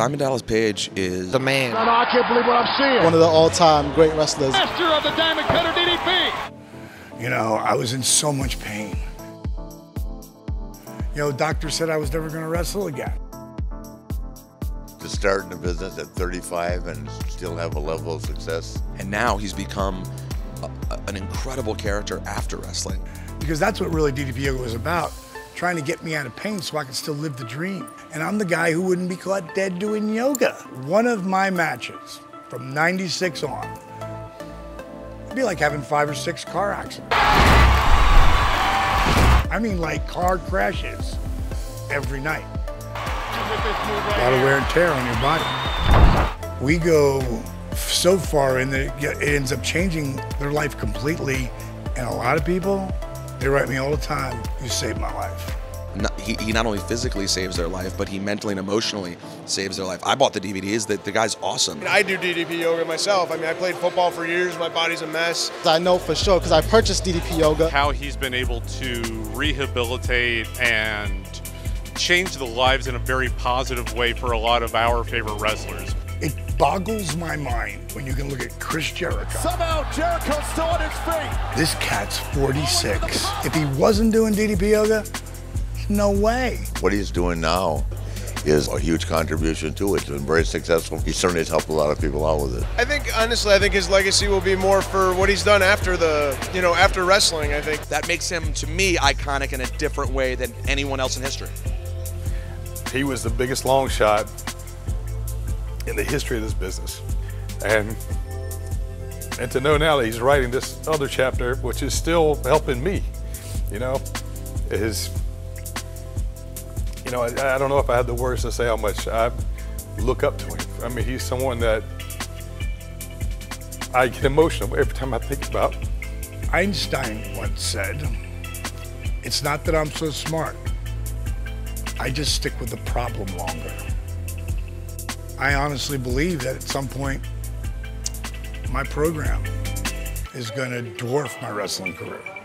Diamond Dallas Page is the man. No, I can't believe what I'm seeing. One of the all-time great wrestlers. Master of the Diamond Cutter, DDP. You know, I was in so much pain. You know, the doctor said I was never going to wrestle again. To start in the business at 35 and still have a level of success. And now he's become an incredible character after wrestling. Because that's what really DDP Yoga was about, trying to get me out of pain so I could still live the dream. And I'm the guy who wouldn't be caught dead doing yoga. One of my matches from 96 on, it'd be like having 5 or 6 car accidents. I mean, like car crashes every night. A lot of wear and tear on your body. We go so far in that it ends up changing their life completely. And a lot of people, they write me all the time, you saved my life. He not only physically saves their life, but he mentally and emotionally saves their life. I bought the DVDs. The guy's awesome. I do DDP Yoga myself. I mean, I played football for years. My body's a mess. I know for sure because I purchased DDP Yoga. How he's been able to rehabilitate and change the lives in a very positive way for a lot of our favorite wrestlers. It boggles my mind when you can look at Chris Jericho. Somehow Jericho's still on his feet. This cat's 46. If he wasn't doing DDP Yoga, no way. What he's doing now is a huge contribution to it. It's been very successful. He certainly has helped a lot of people out with it. I think, honestly, I think his legacy will be more for what he's done after the, you know, after wrestling, I think. That makes him, to me, iconic in a different way than anyone else in history. He was the biggest long shot in the history of this business. And to know now that he's writing this other chapter, which is still helping me, you know, is, you know, I don't know if I had the words to say how much I look up to him. I mean, he's someone that I get emotional every time I think about. Einstein once said, it's not that I'm so smart. I just stick with the problem longer. I honestly believe that at some point, my program is going to dwarf my wrestling career.